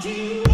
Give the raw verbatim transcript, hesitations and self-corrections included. do.